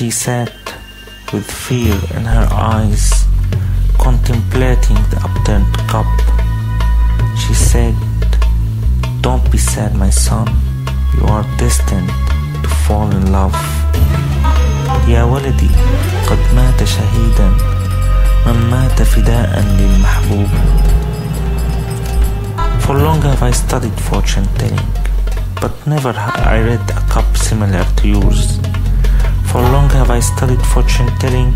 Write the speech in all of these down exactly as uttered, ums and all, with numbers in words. she sat with fear in her eyes, contemplating the upturned cup. She said, "Don't be sad, my son, you are destined to fall in love." يا ولدي قد مات شهيدا من مات فداء للمحبوب. For long have I studied fortune telling, but never have I read a cup similar to yours. For long have I studied fortune telling,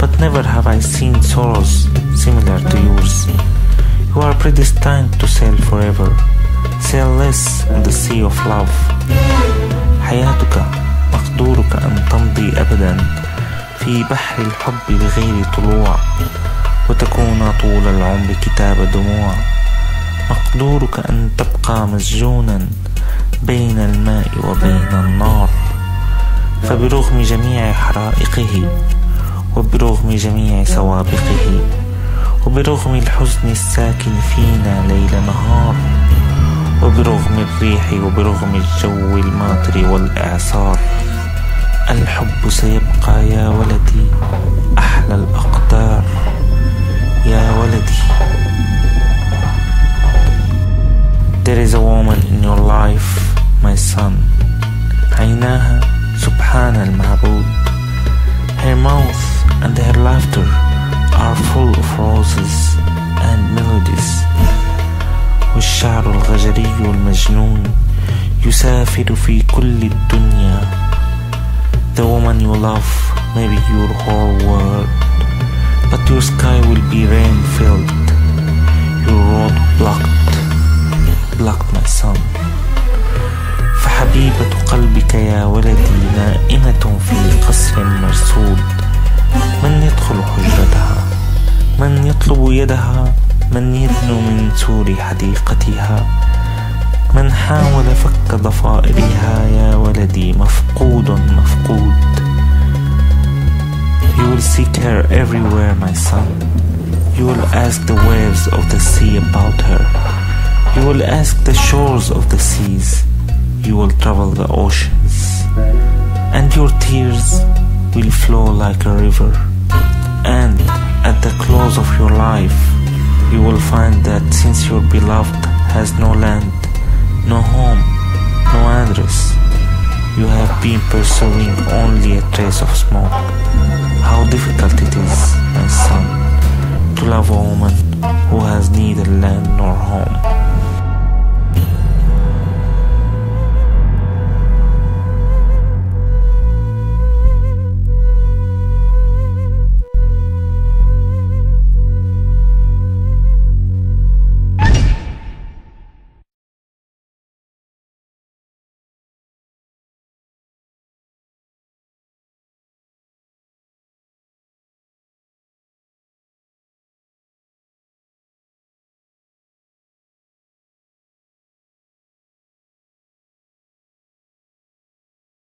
but never have I seen sorrows similar to yours. You are predestined to sail forever, sail less in the sea of love. حياتك مقدورك أن تمضي أبدا في بحر الحب بغير طلوع، وتكون طول العمر كتاب دموع. مقدورك أن تبقى مسجونا بين الماء وبين النار، فبرغم جميع حرائقه وبرغم جميع سوابقه وبرغم الحزن الساكن فينا ليل نهار وبرغم الريح وبرغم الجو الماطر والإعصار، الحب سيبقى يا ولدي أحلى الأقدار يا ولدي. There is a woman in your life, my son. عيناها سبحان المعبود. Her mouth and her laughter are full of roses and melodies. والشعر الغجري المجنون يسافر في كل الدنيا. The woman you love may be your whole world, but your sky will be rain-filled, your road blocked. Blocked my son. فحبيبة قلبك يا ولدي نائمة في قصر مرصود. من يدخل حجرتها؟ من يطلب يدها؟ من يدنو من سور حديقتها؟ من حاول فك ضفائرها يا ولدي مفقود مفقود. You will seek her everywhere, my son. You will ask the waves of the sea about her. You will ask the shores of the seas, you will travel the oceans, and your tears will flow like a river. And at the close of your life, you will find that since your beloved has no land, no home, no address, you have been pursuing only a trace of smoke. How difficult it is, my son, to love a woman who has neither land nor home.